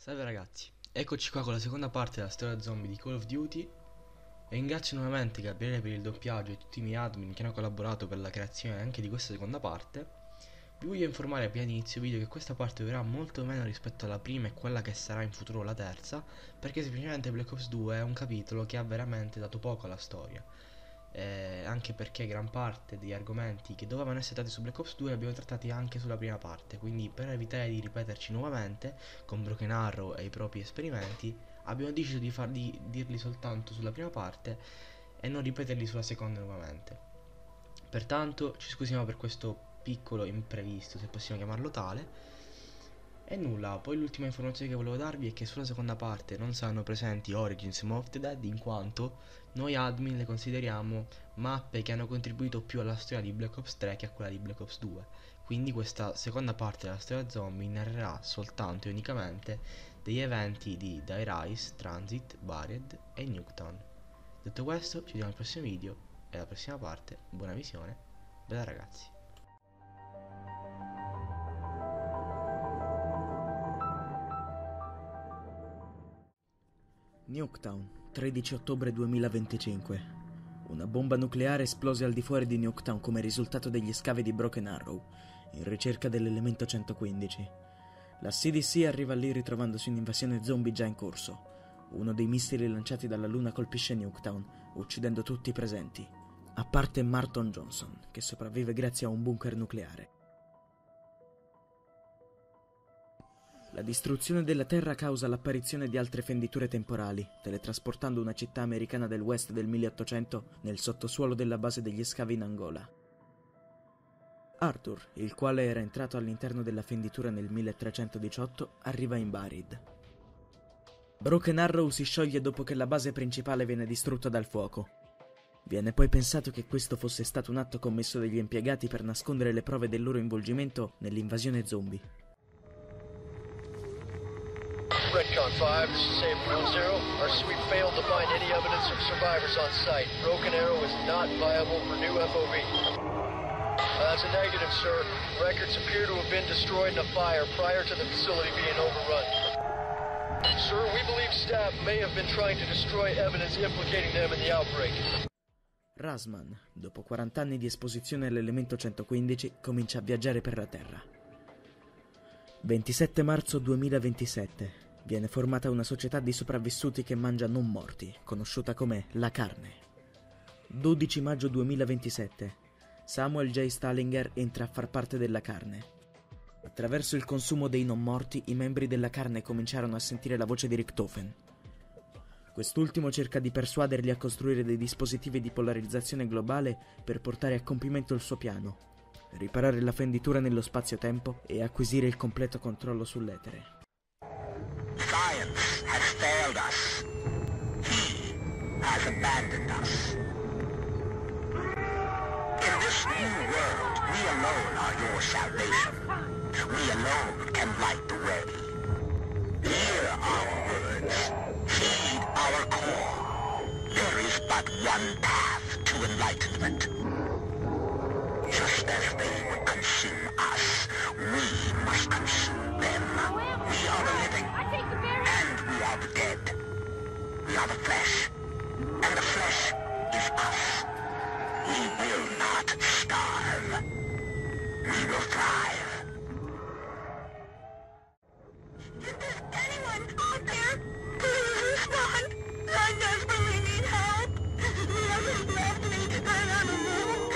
Salve ragazzi, eccoci qua con la seconda parte della storia zombie di Call of Duty e ringrazio nuovamente Gabriele per il doppiaggio e tutti i miei admin che hanno collaborato per la creazione anche di questa seconda parte. Vi voglio informare prima di inizio video che questa parte durerà molto meno rispetto alla prima e quella che sarà in futuro la terza, perché semplicemente Black Ops 2 è un capitolo che ha veramente dato poco alla storia, anche perché gran parte degli argomenti che dovevano essere trattati su Black Ops 2 li abbiamo trattati anche sulla prima parte, quindi per evitare di ripeterci nuovamente con Broken Arrow e i propri esperimenti abbiamo deciso di dirli soltanto sulla prima parte e non ripeterli sulla seconda nuovamente. Pertanto ci scusiamo per questo piccolo imprevisto, se possiamo chiamarlo tale, e nulla. Poi l'ultima informazione che volevo darvi è che sulla seconda parte non saranno presenti Origins of the Dead, in quanto noi admin le consideriamo mappe che hanno contribuito più alla storia di Black Ops 3 che a quella di Black Ops 2, quindi questa seconda parte della storia zombie narrerà soltanto e unicamente degli eventi di Die Rise, Transit, Bared e Nuketown. Detto questo, ci vediamo al prossimo video e alla prossima parte, buona visione, bella ragazzi. Nuketown, 13 ottobre 2025. Una bomba nucleare esplose al di fuori di Nuketown come risultato degli scavi di Broken Arrow, in ricerca dell'elemento 115. La CDC arriva lì ritrovandosi un'invasione zombie già in corso. Uno dei missili lanciati dalla Luna colpisce Nuketown, uccidendo tutti i presenti, a parte Martin Johnson, che sopravvive grazie a un bunker nucleare. La distruzione della Terra causa l'apparizione di altre fenditure temporali, teletrasportando una città americana del West del 1800 nel sottosuolo della base degli scavi in Angola. Arthur, il quale era entrato all'interno della fenditura nel 1318, arriva in Bared. Broken Arrow si scioglie dopo che la base principale viene distrutta dal fuoco. Viene poi pensato che questo fosse stato un atto commesso dagli impiegati per nascondere le prove del loro involgimento nell'invasione zombie. Recon 5, this is Samuel J. Stuhlinger. Our sweep failed to find any evidence of survivors on site. Broken Arrow is not viable for new FOV. That's a negative, sir. Records appear to have been destroyed in a fire prior to the facility being overrun. Sir, we believe staff may have been trying to destroy evidence implicating them in the outbreak. Russman, dopo 40 anni di esposizione all'elemento 115, comincia a viaggiare per la Terra. 27 marzo 2027. Viene formata una società di sopravvissuti che mangia non morti, conosciuta come la carne. 12 maggio 2027. Samuel J. Stuhlinger entra a far parte della carne. Attraverso il consumo dei non morti, i membri della carne cominciarono a sentire la voce di Richtofen. Quest'ultimo cerca di persuaderli a costruire dei dispositivi di polarizzazione globale per portare a compimento il suo piano, riparare la fenditura nello spazio-tempo e acquisire il completo controllo sull'etere. Science has failed us. He has abandoned us. In this new world, we alone are your salvation. We alone can light the way. Hear our words. Heed our call. There is but one path to enlightenment. Just as they would consume us, we must consume them. We are the living. We are the dead. We are the flesh, and the flesh is us. We will not starve. We will thrive. Is anyone out there? Please respond. I desperately need help. Love has left me. I am alone.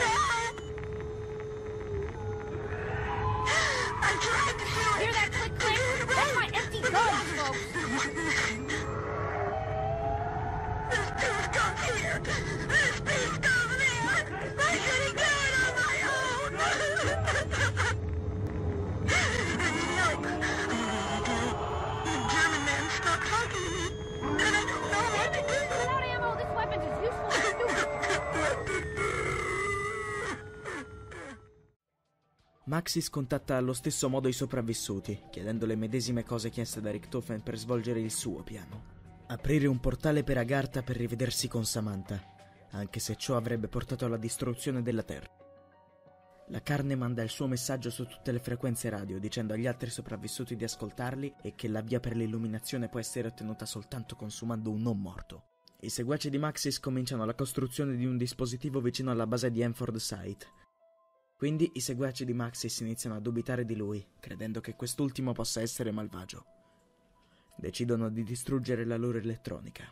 Help! I'm trying to heal. Hear that click, click? That's my empty gun, folks! This dude comes here! This beast comes there! I couldn't do it on my own! No! The German man stopped talking to me, and I don't know what to do! Without ammo, this weapon is useful and stupid! Maxis contatta allo stesso modo i sopravvissuti, chiedendo le medesime cose chieste da Richtofen per svolgere il suo piano. Aprire un portale per Agartha per rivedersi con Samantha, anche se ciò avrebbe portato alla distruzione della Terra. La carne manda il suo messaggio su tutte le frequenze radio, dicendo agli altri sopravvissuti di ascoltarli e che la via per l'illuminazione può essere ottenuta soltanto consumando un non morto. I seguaci di Maxis cominciano la costruzione di un dispositivo vicino alla base di Hanford Site. Quindi i seguaci di Maxis iniziano a dubitare di lui, credendo che quest'ultimo possa essere malvagio. Decidono di distruggere la loro elettronica.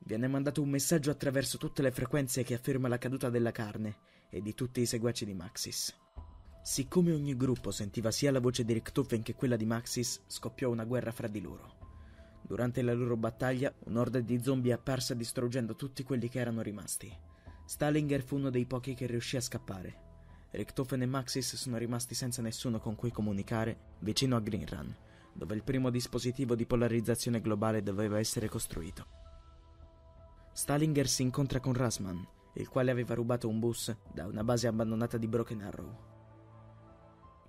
Viene mandato un messaggio attraverso tutte le frequenze che afferma la caduta della carne e di tutti i seguaci di Maxis. Siccome ogni gruppo sentiva sia la voce di Richtofen che quella di Maxis, scoppiò una guerra fra di loro. Durante la loro battaglia, un'orda di zombie apparsa distruggendo tutti quelli che erano rimasti. Stuhlinger fu uno dei pochi che riuscì a scappare. Richtofen e Maxis sono rimasti senza nessuno con cui comunicare vicino a Green Run, dove il primo dispositivo di polarizzazione globale doveva essere costruito. Stuhlinger si incontra con Russman, il quale aveva rubato un bus da una base abbandonata di Broken Arrow.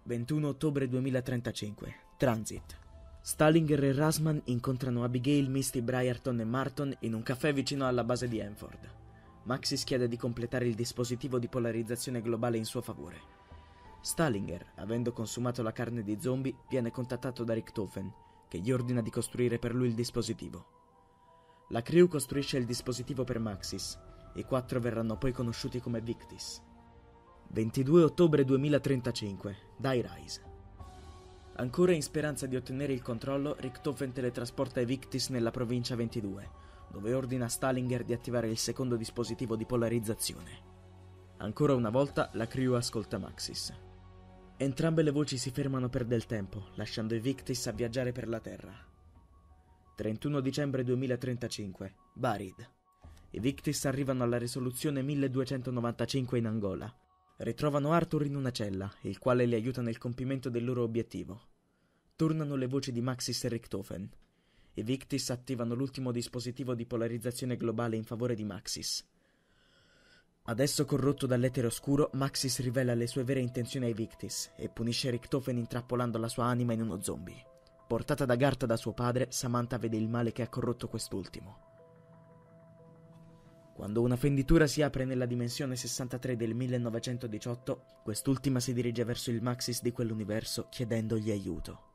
21 ottobre 2035, Transit. Stuhlinger e Russman incontrano Abigail, Misty, Briarton e Martin in un caffè vicino alla base di Hanford. Maxis chiede di completare il dispositivo di polarizzazione globale in suo favore. Stuhlinger, avendo consumato la carne di zombie, viene contattato da Richtofen, che gli ordina di costruire per lui il dispositivo. La crew costruisce il dispositivo per Maxis, i quattro verranno poi conosciuti come Victis. 22 ottobre 2035, Die Rise. Ancora in speranza di ottenere il controllo, Richtofen teletrasporta i Victis nella provincia 22, dove ordina a Stuhlinger di attivare il secondo dispositivo di polarizzazione. Ancora una volta la crew ascolta Maxis. Entrambe le voci si fermano per del tempo, lasciando i Victis a viaggiare per la Terra. 31 dicembre 2035, Bared. I Victis arrivano alla risoluzione 1295 in Angola. Ritrovano Arthur in una cella, il quale li aiuta nel compimento del loro obiettivo. Tornano le voci di Maxis e Richtofen. I Victis attivano l'ultimo dispositivo di polarizzazione globale in favore di Maxis. Adesso corrotto dall'etere oscuro, Maxis rivela le sue vere intenzioni ai Victis e punisce Richtofen intrappolando la sua anima in uno zombie. Portata da Agartha da suo padre, Samantha vede il male che ha corrotto quest'ultimo. Quando una fenditura si apre nella dimensione 63 del 1918, quest'ultima si dirige verso il Maxis di quell'universo chiedendogli aiuto.